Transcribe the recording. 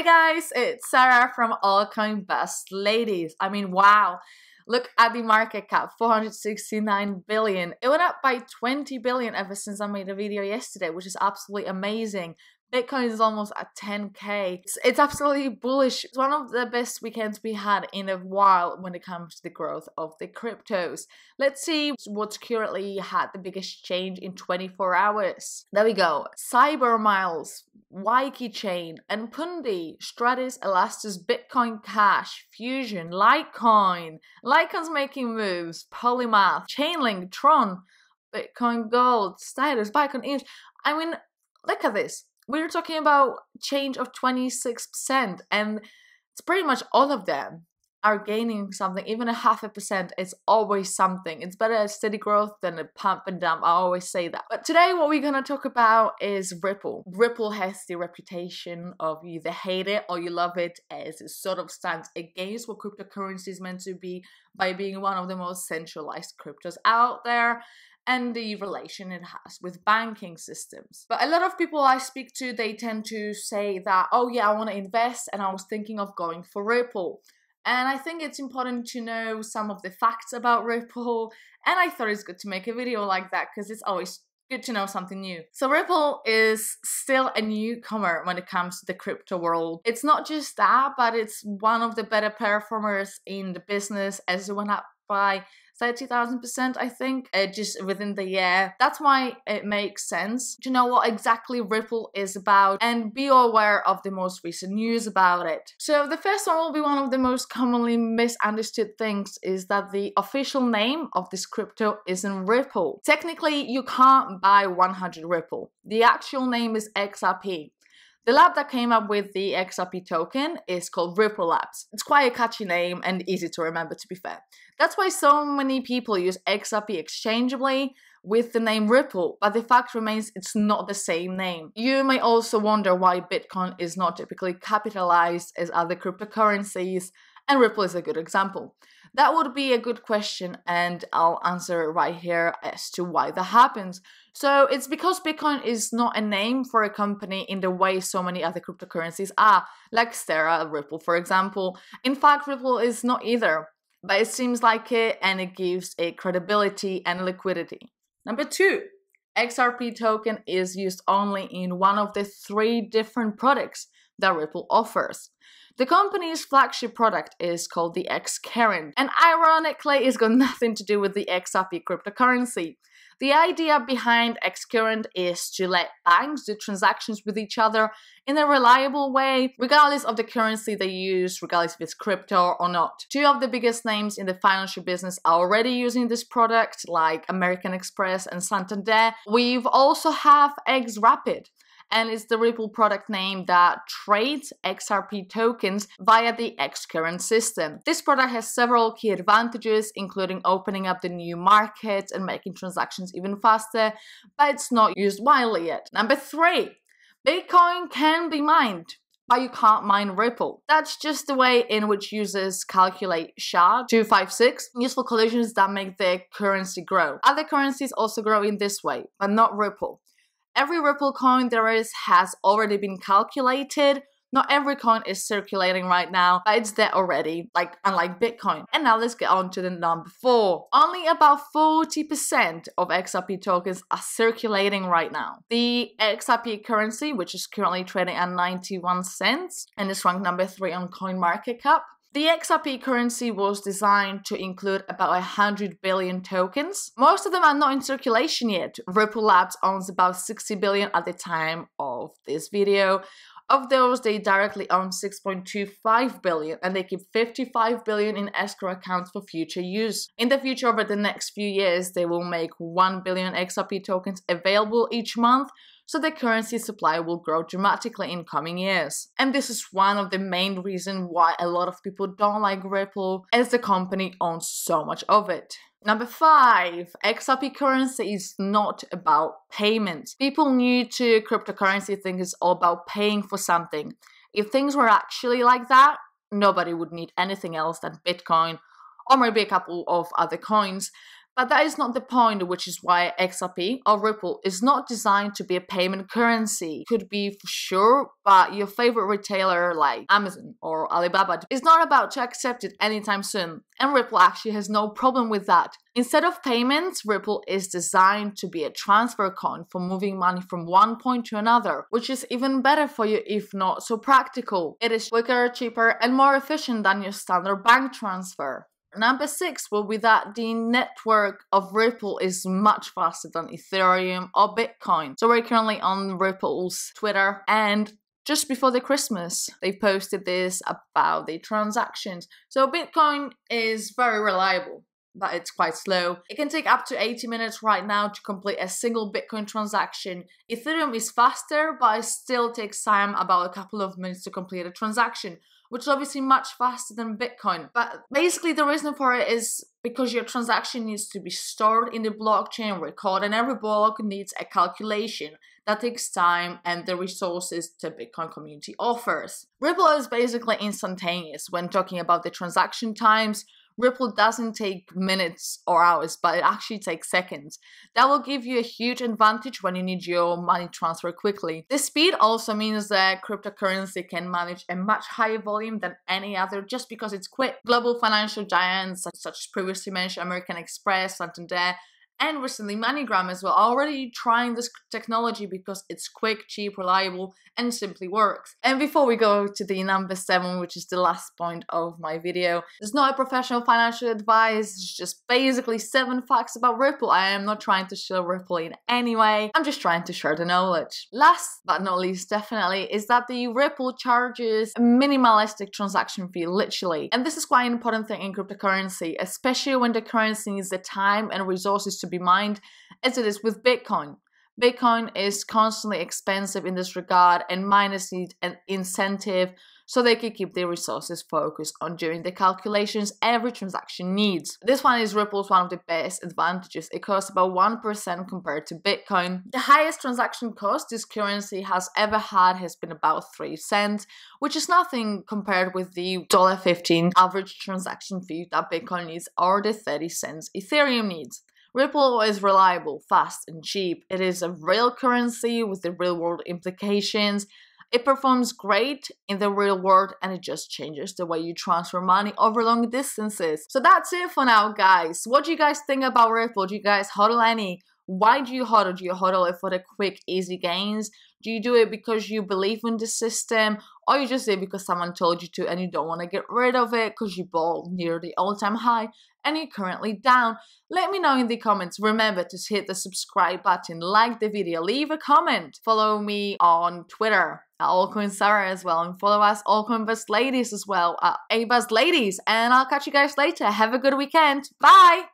Hi guys, it's Sarah from Altcoin Buzz Ladies. I mean, wow. Look at the market cap, 469 billion. It went up by 20 billion ever since I made a video yesterday, which is absolutely amazing. Bitcoin is almost at 10K. It's absolutely bullish. It's one of the best weekends we had in a while when it comes to the growth of the cryptos. Let's see what's currently had the biggest change in 24 hours. There we go. Cybermiles, Waiky Chain, and Pundi, Stratis, Elastos, Bitcoin Cash, Fusion, Litecoin. Litecoin's making moves. Polymath, Chainlink, Tron, Bitcoin Gold, Stratos, Bitcoin Ins. I mean, look at this. We're talking about change of 26%, and it's pretty much all of them are gaining something. Even 0.5% is always something. It's better a steady growth than a pump and dump. I always say that. But today what we're gonna talk about is Ripple. Ripple has the reputation of you either hate it or you love it, as it sort of stands against what cryptocurrency is meant to be by being one of the most centralized cryptos out there, and the relation it has with banking systems. But a lot of people I speak to, they tend to say that, oh yeah, I want to invest and I was thinking of going for Ripple. And I think it's important to know some of the facts about Ripple, and I thought it's good to make a video like that because it's always good to know something new. So Ripple is still a newcomer when it comes to the crypto world. It's not just that, but it's one of the better performers in the business, as it went up by 30,000%, I think, just within the year. That's why it makes sense to know what exactly Ripple is about and be aware of the most recent news about it. So the first one will be one of the most commonly misunderstood things, is that the official name of this crypto isn't Ripple. Technically, you can't buy 100 Ripple. The actual name is XRP. The lab that came up with the XRP token is called Ripple Labs. It's quite a catchy name and easy to remember, to be fair. That's why so many people use XRP exchangeably with the name Ripple, but the fact remains it's not the same name. You may also wonder why Bitcoin is not typically capitalized as other cryptocurrencies, and Ripple is a good example. That would be a good question, and I'll answer it right here as to why that happens. So it's because Bitcoin is not a name for a company in the way so many other cryptocurrencies are, like Stellar, Ripple, for example. In fact, Ripple is not either, but it seems like it, and it gives it credibility and liquidity. Number two, XRP token is used only in one of the three different products that Ripple offers. The company's flagship product is called the XCurrent, and ironically, it's got nothing to do with the XRP cryptocurrency. The idea behind XCurrent is to let banks do transactions with each other in a reliable way, regardless of the currency they use, regardless if it's crypto or not. Two of the biggest names in the financial business are already using this product, like American Express and Santander. We've also have XRapid, and it's the Ripple product name that trades XRP tokens via the XCurrent system. This product has several key advantages, including opening up the new market and making transactions even faster, but it's not used widely yet. Number three, Bitcoin can be mined, but you can't mine Ripple. That's just the way in which users calculate SHA-256, useful collisions that make their currency grow. Other currencies also grow in this way, but not Ripple. Every Ripple coin there is has already been calculated. Not every coin is circulating right now, but it's there already, like unlike Bitcoin. And now let's get on to the number four. Only about 40% of XRP tokens are circulating right now. The XRP currency, which is currently trading at 91 cents, and is ranked number 3 on CoinMarketCap. The XRP currency was designed to include about 100 billion tokens. Most of them are not in circulation yet. Ripple Labs owns about 60 billion at the time of this video. Of those, they directly own 6.25 billion, and they keep 55 billion in escrow accounts for future use. In the future, over the next few years, they will make 1 billion XRP tokens available each month, so the currency supply will grow dramatically in coming years. And this is one of the main reasons why a lot of people don't like Ripple, as the company owns so much of it. Number five, XRP currency is not about payments. People new to cryptocurrency think it's all about paying for something. If things were actually like that, nobody would need anything else than Bitcoin or maybe a couple of other coins. But that is not the point, which is why XRP or Ripple is not designed to be a payment currency. Could be for sure, but your favorite retailer like Amazon or Alibaba is not about to accept it anytime soon, and Ripple actually has no problem with that. Instead of payments, Ripple is designed to be a transfer coin for moving money from one point to another, which is even better for you if not so practical. It is quicker, cheaper, and more efficient than your standard bank transfer. Number 6 will be that the network of Ripple is much faster than Ethereum or Bitcoin. So we're currently on Ripple's Twitter, and just before the Christmas they posted this about the transactions. So Bitcoin is very reliable, but it's quite slow. It can take up to 80 minutes right now to complete a single Bitcoin transaction. Ethereum is faster, but it still takes time, about a couple of minutes to complete a transaction, which is obviously much faster than Bitcoin. But basically the reason for it is because your transaction needs to be stored in the blockchain record, and every block needs a calculation that takes time and the resources the Bitcoin community offers. Ripple is basically instantaneous when talking about the transaction times. Ripple doesn't take minutes or hours, but it actually takes seconds. That will give you a huge advantage when you need your money transfer quickly. This speed also means that cryptocurrency can manage a much higher volume than any other just because it's quick. Global financial giants such as previously mentioned American Express, Santander, and recently MoneyGram as well are already trying this technology because it's quick, cheap, reliable, and simply works. And before we go to the number 7, which is the last point of my video, it's not a professional financial advice, it's just basically 7 facts about Ripple. I am not trying to sell Ripple in any way, I'm just trying to share the knowledge. Last but not least definitely is that the Ripple charges a minimalistic transaction fee, literally. And this is quite an important thing in cryptocurrency, especially when the currency needs the time and resources to be mined as it is with Bitcoin. Bitcoin is constantly expensive in this regard, and miners need an incentive so they can keep their resources focused on doing the calculations every transaction needs. This one is Ripple's one of the best advantages. It costs about 1% compared to Bitcoin. The highest transaction cost this currency has ever had has been about 3 cents, which is nothing compared with the $1.15 average transaction fee that Bitcoin needs or the 30 cents Ethereum needs. Ripple is reliable, fast, and cheap. It is a real currency with the real-world implications. It performs great in the real world, and it just changes the way you transfer money over long distances. So that's it for now, guys. What do you guys think about Ripple? Do you guys hodl any? Why do you hodl? Do you hodl it for the quick, easy gains? Do you do it because you believe in the system? Or you just do it because someone told you to and you don't want to get rid of it because you bought near the all-time high and you're currently down? Let me know in the comments. Remember to hit the subscribe button, like the video, leave a comment. Follow me on Twitter at AltcoinSara as well, and follow us Altcoin Buzz Ladies as well at ABuzz Ladies. And I'll catch you guys later. Have a good weekend. Bye!